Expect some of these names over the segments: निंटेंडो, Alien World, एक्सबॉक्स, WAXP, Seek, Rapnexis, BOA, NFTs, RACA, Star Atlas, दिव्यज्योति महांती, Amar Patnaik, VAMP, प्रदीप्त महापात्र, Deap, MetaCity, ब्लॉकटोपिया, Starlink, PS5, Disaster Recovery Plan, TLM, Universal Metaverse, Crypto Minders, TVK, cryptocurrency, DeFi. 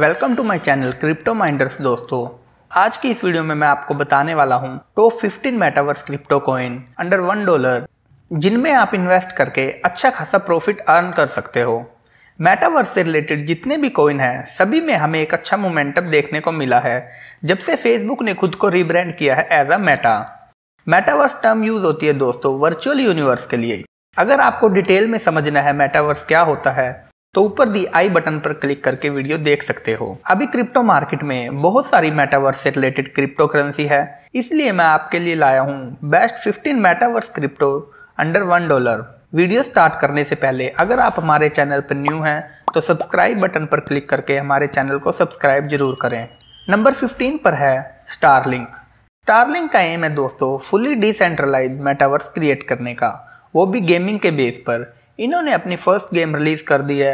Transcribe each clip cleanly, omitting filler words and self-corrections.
Welcome to my channel Crypto Minders. दोस्तों आज की इस वीडियो में मैं आपको बताने वाला हूं top 15 metaverse crypto coin under $1 जिनमें आप इन्वेस्ट करके अच्छा खासा प्रॉफिट अर्न कर सकते हो। मेटावर्स से रिलेटेड जितने भी कॉइन हैं सभी में हमें एक अच्छा मोमेंटम देखने को मिला है जब से फेसबुक ने खुद को रीब्रांड किया है as a Meta. Metaverse term use होती है दोस्तों वर्चुअल यूनिवर्स के लिए। अगर आपको डिटेल में समझना है मेटावर्स क्या होता है तो ऊपर दी आई बटन पर क्लिक करके वीडियो देख सकते हो। अभी क्रिप्टो मार्केट में बहुत सारी मेटावर्स से रिलेटेड क्रिप्टो करेंसी है, इसलिए मैं आपके लिए लाया हूँ best 15 metaverse crypto under $1। Video start करने से पहले अगर आप हमारे चैनल पर न्यू हैं तो सब्सक्राइब बटन पर क्लिक करके हमारे चैनल को सब्सक्राइब जरूर करें। नंबर 15 पर है स्टारलिंक। स्टारलिंक का एम है दोस्तों फुली डिसेंट्रलाइज मेटावर्स क्रिएट करने का, वो भी गेमिंग के बेस पर। इन्होंने अपनी फर्स्ट गेम रिलीज कर दी है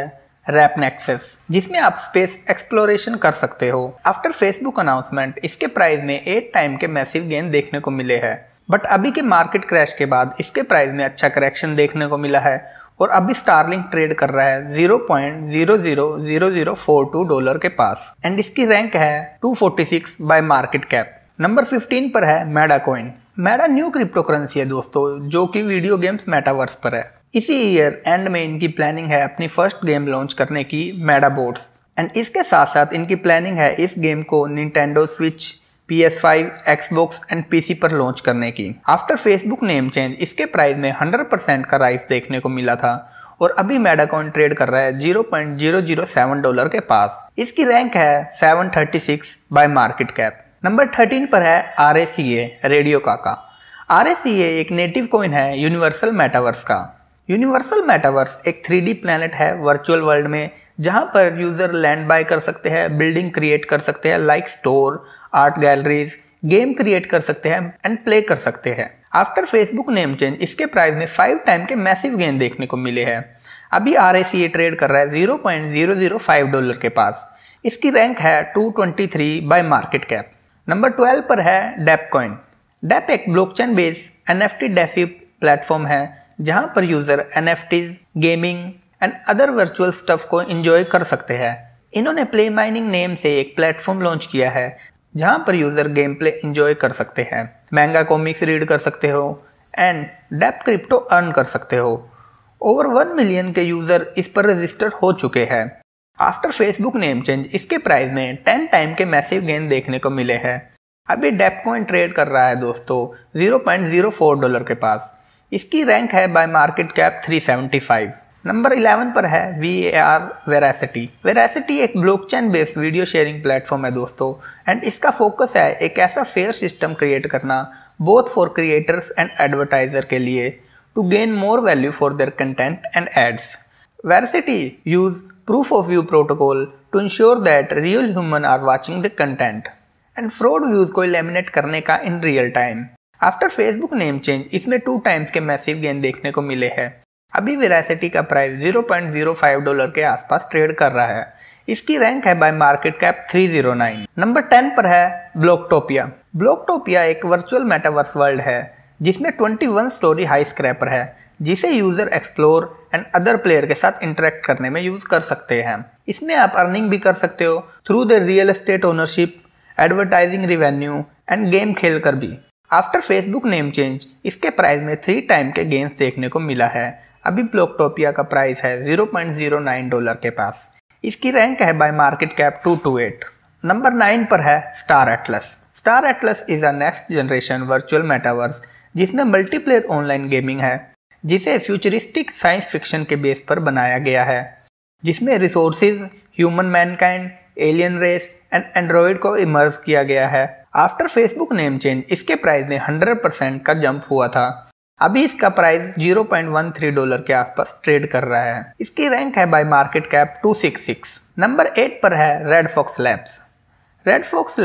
रैपनेक्सिस, जिसमें आप स्पेस एक्सप्लोरेशन कर सकते हो। आफ्टर फेसबुक अनाउंसमेंट इसके प्राइस में 8 टाइम के मैसिव गेन देखने को मिले हैं, बट अभी के मार्केट क्रैश के बाद इसके प्राइस में अच्छा करेक्शन देखने को मिला है और अभी स्टारलिंक ट्रेड कर रहा है $0.000042 के पास एंड इसकी रैंक है 246 बाय मार्केट कैप। नंबर 15 पर है मेडा कॉइन। मेडा न्यू क्रिप्टो करेंसी है दोस्तों जो कि वीडियो गेम्स मेटावर्स पर है। इसी ईयर एंड में इनकी प्लानिंग है अपनी फर्स्ट गेम लॉन्च करने की, मेडा बोट्स, एंड इसके साथ साथ इनकी प्लानिंग है इस गेम को निंटेंडो Switch, PS5, एक्सबॉक्स and PC पर लॉन्च करने की। आफ्टर फेसबुक नेम चेंज इसके प्राइस में 100% का राइज देखने को मिला था और अभी मेडा कॉइन ट्रेड कर रहा है $0.007 के पास। इसकी रैंक है 736 बाय मार्केट कैप। नंबर 13 पर है RACA रेडियो काका। RACA एक नेटिव कॉइन है यूनिवर्सल मेटावर्स का। यूनिवर्सल मेटावर्स एक 3D प्लैनेट है वर्चुअल वर्ल्ड में, जहां पर यूज़र लैंड बाय कर सकते हैं, बिल्डिंग क्रिएट कर सकते हैं like store, art galleries, game create कर सकते हैं एंड प्ले कर सकते हैं। आफ्टर फेसबुक नेम चेंज इसके प्राइस में 5 टाइम के मैसिव गेन देखने को मिले हैं। अभी RACA ट्रेड कर रहा है $0.005 के पास। इसकी रैंक है 223 बाय मार्केट कैप। नंबर 12 पर है डेप कॉइन। डेप एक blockchain based NFT DeFi platform है जहां पर user NFTs, gaming and other virtual stuff को एंजॉय कर सकते हैं। इन्होंने प्ले माइनिंग नेम से एक प्लेटफॉर्म लॉन्च किया है जहां पर यूजर गेम प्ले एंजॉय कर सकते हैं, मैंगा कॉमिक्स रीड कर सकते हो एंड डेप क्रिप्टो अर्न कर सकते हो। ओवर 1 मिलियन के यूजर इस पर रजिस्टर्ड हो चुके हैं। आफ्टर फेसबुक नेम चेंज इसके प्राइस में 10 टाइम के मैसिव गेन देखने को मिले हैं। अभी डेप कॉइन ट्रेड कर रहा है दोस्तों $0.04 के पास। इसकी रैंक है बाय मार्केट कैप 375। नंबर 11 पर है वेरासिटी। वेरासिटी एक blockchain based video sharing platform है दोस्तों एंड इसका फोकस है एक ऐसा फेयर सिस्टम क्रिएट करना both for creators and advertiser के लिए to gain more value for their content and ads. Verasity use proof of view protocol to ensure that real human are watching the content and fraud views को eliminate करने का in real time. After Facebook name change इसमें 2 times के massive gain देखने को मिले हैं। अभी वेरासिटी का प्राइस $0.05 के आसपास ट्रेड कर रहा है। इसकी रैंक है बाय मार्केट कैप 309। नंबर 10 पर है ब्लॉकटोपिया। ब्लॉकटोपिया एक वर्चुअल मेटावर्स वर्ल्ड है जिसमें 21 स्टोरी हाई स्क्रैपर है जिसे user explore and other player के साथ इंटरेक्ट करने में यूज कर सकते हैं। इसमें आप अर्निंग भी कर सकते हो through the real estate ownership, advertising revenue and game खेल कर भी। आफ्टर फेसबुक नेम चेंज इसके प्राइस में 3 टाइम के गेंस देखने को मिला है। अभी ब्लॉकटोपिया का प्राइस है $0.09 के पास। इसकी रैंक है बाय मार्केट कैप 228। नंबर 9 पर है Star Atlas. Star Atlas is a next generation virtual metaverse जिसमें मल्टीप्लेयर ऑनलाइन गेमिंग है जिसे फ्यूचरिस्टिक साइंस फिक्शन के बेस पर बनाया गया है, जिसमें resources, human mankind, alien race and android को इमर्ज किया गया है। आफ्टर फेसबुक नेम चेंज इसके प्राइस में 100% का जंप हुआ था। अभी इसका प्राइस $0.13 के आसपास ट्रेड कर रहा है। इसकी रैंक है बाय मार्केट कैप 266। नंबर 8 पर है Red Fox Labs. Red Fox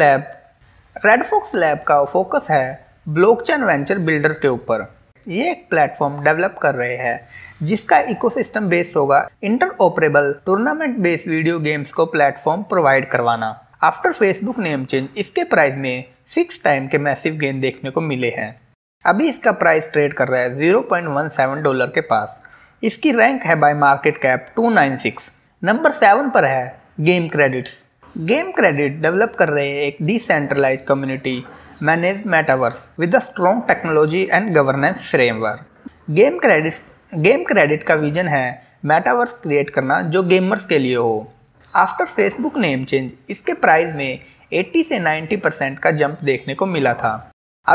Lab का फोकस है ब्लॉकचेन वेंचर बिल्डर के ऊपर। ये एक प्लेटफॉर्म डेवलप कर रहे हैं जिसका इकोसिस्टम बेस्ड होगा interoperable tournament based video games को प्लेटफॉर्म प्रोवाइड करवाना। आफ्टर फेसबुक नेम चेंज इसके प्राइस में 6 टाइम के मैसिव गेन देखने को मिले हैं। अभी इसका प्राइस ट्रेड कर रहा है $0.17 के पास। इसकी रैंक है बाय मार्केट कैप 296। नंबर 7 पर है game credits. Game credit develop कर रहे हैं एक decentralize community manage metaverse with a strong technology and governance framework. Game credit का विजन है मेटावर्स क्रिएट करना जो गेमर्स के लिए हो। आफ्टर फेसबुक नेम चेंज इसके प्राइस में 80 से 90% का जंप देखने को मिला था।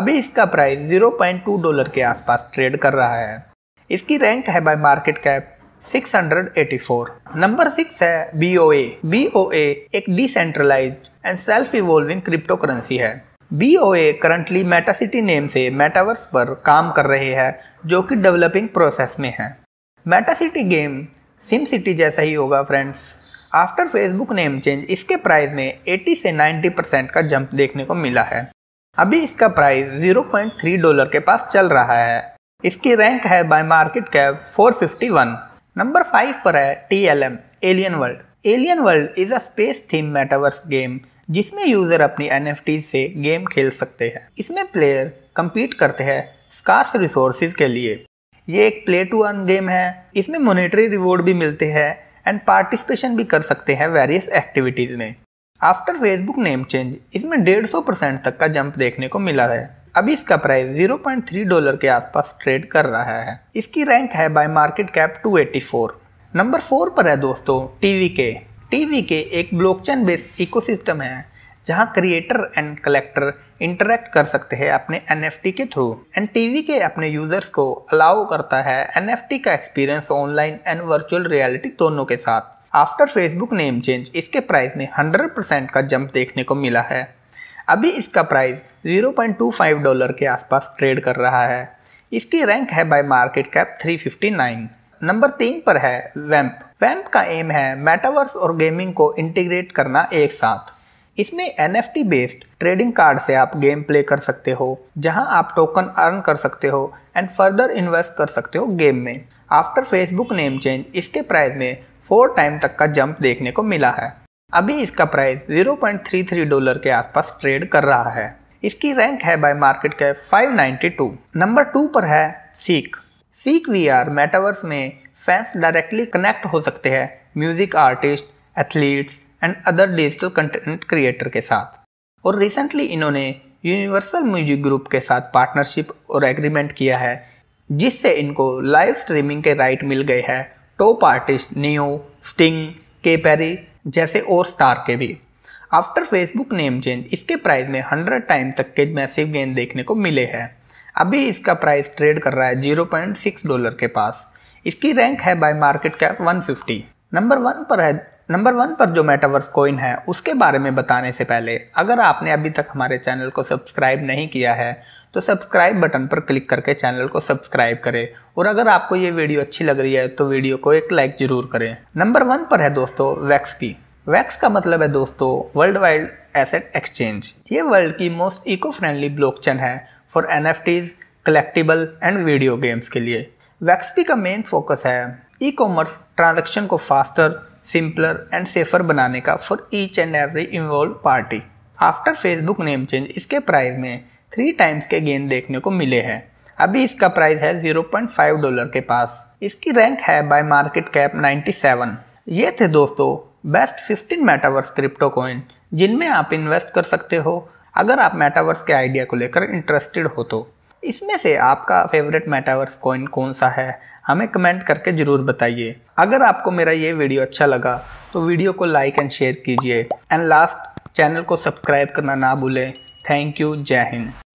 अभी इसका प्राइस $0.2 के आसपास ट्रेड कर रहा है। इसकी रैंक है बाय मार्केट कैप 684। नंबर 6 है BOA। BOA एक decentralize and self evolving crypto currency है। BOA करंटली मेटासिटी नेम से मेटावर्स पर काम कर रहे हैं जो कि डेवलपिंग प्रोसेस में है। मेटासिटी गेम सिम सिटी जैसा ही होगा friends. After Facebook name change इसके प्राइस में 80 से 90% का जंप देखने को मिला है। अभी इसका प्राइस $0.3 के पास चल रहा है। इसकी रैंक है बाय मार्केट कैप 451। नंबर 5 पर है TLM Alien world. Alien world is a space theme metaverse game जिसमें यूजर अपनी NFTs से गेम खेल सकते हैं। इसमें प्लेयर कम्पीट करते हैं स्कार्स रिसोर्सेज के लिए। ये एक प्ले टू अर्न गेम है। इसमें मॉनेटरी रिवॉर्ड भी मिलते हैं एंड पार्टिसिपेशन भी कर सकते हैं वेरियस एक्टिविटीज़ में। आफ्टर फेसबुक नेम चेंज इसमें 150% तक का जंप देखने को मिला है। अभी इसका प्राइस $0.3 के आसपास ट्रेड कर रहा है। इसकी रैंक है बाय मार्केट कैप 284। नंबर 4 पर है दोस्तों TVK। TVK एक ब्लॉकचेन बेस्ड इकोसिस्टम है जहां क्रिएटर एंड कलेक्टर इंटरेक्ट कर सकते हैं अपने NFT के थ्रू एंड TVK अपने यूजर्स को अलाउ करता है NFT का experience online and virtual reality दोनों के साथ। आफ्टर फेसबुक नेम चेंज इसके प्राइस में 100% का जंप देखने को मिला है। अभी इसका प्राइस $0.25 के आसपास ट्रेड कर रहा है। इसकी रैंक है बाय मार्केट कैप 359। नंबर 3 पर है वैम्प। वैम्प का एम है मेटावर्स और गेमिंग को इंटीग्रेट करना एक साथ। इसमें NFT बेस्ड ट्रेडिंग कार्ड से आप गेम प्ले कर सकते हो जहां आप टोकन अर्न कर सकते हो एंड फर्दर इन्वेस्ट कर सकते हो गेम में। आफ्टर फेसबुक नेम चेंज इसके प्राइस में 4 टाइम तक का जंप देखने को मिला है। अभी इसका प्राइस $0.33 के आसपास ट्रेड कर रहा है। इसकी रैंक है बाय मार्केट कैप 592। नंबर 2 पर है सीक। सीक VR मेटावर्स में फैंस डायरेक्टली कनेक्ट हो सकते हैं music artist, athletes and other digital content creator के साथ। और रिसेंटली इन्होंने यूनिवर्सल म्यूजिक ग्रुप के साथ पार्टनरशिप और एग्रीमेंट किया है जिससे इनको लाइव स्ट्रीमिंग के राइट मिल गए हैं top artist neo, Sting, Katy Perry जैसे और स्टार के भी। आफ्टर फेसबुक नेम चेंज इसके प्राइस में 100 टाइम तक के मैसिव गेन देखने को मिले हैं। अभी इसका प्राइस ट्रेड कर रहा है $0.6 के पास। इसकी रैंक है बाय मार्केट कैप 150। नंबर 1 पर जो मेटावर्स कॉइन है उसके बारे में बताने से पहले अगर आपने अभी तक हमारे चैनल को सब्सक्राइब नहीं किया है तो सब्सक्राइब बटन पर क्लिक करके चैनल को सब्सक्राइब करें और अगर आपको ये वीडियो अच्छी लग रही है तो वीडियो को एक लाइक जरूर करें। नंबर 1 पर है दोस्तों WAXP। वैक्स का मतलब है दोस्तों वर्ल्ड वाइड एसेट एक्सचेंज। ये वर्ल्ड की मोस्ट इको फ्रेंडली ब्लॉकचेन है for NFTs, collectible and video games के लिए। WAXP का मेन फोकस है ई कॉमर्स ट्रांजेक्शन को फास्टर, सिंपलर एंड सेफर बनाने का for each and every involve party. After Facebook name change इसके प्राइस में 3 टाइम्स के गेन देखने को मिले हैं। अभी इसका प्राइस है $0.5 के पास। इसकी रैंक है बाय मार्केट कैप 97। ये थे दोस्तों बेस्ट 15 मेटावर्स क्रिप्टो कॉइन जिनमें आप इन्वेस्ट कर सकते हो अगर आप मेटावर्स के आइडिया को लेकर इंटरेस्टेड हो तो। इसमें से आपका फेवरेट मेटावर्स कॉइन कौन सा है हमें कमेंट करके ज़रूर बताइए। अगर आपको मेरा ये वीडियो अच्छा लगा तो वीडियो को लाइक एंड शेयर कीजिए एंड लास्ट चैनल को सब्सक्राइब करना ना भूलें। Thank you. जय हिंद।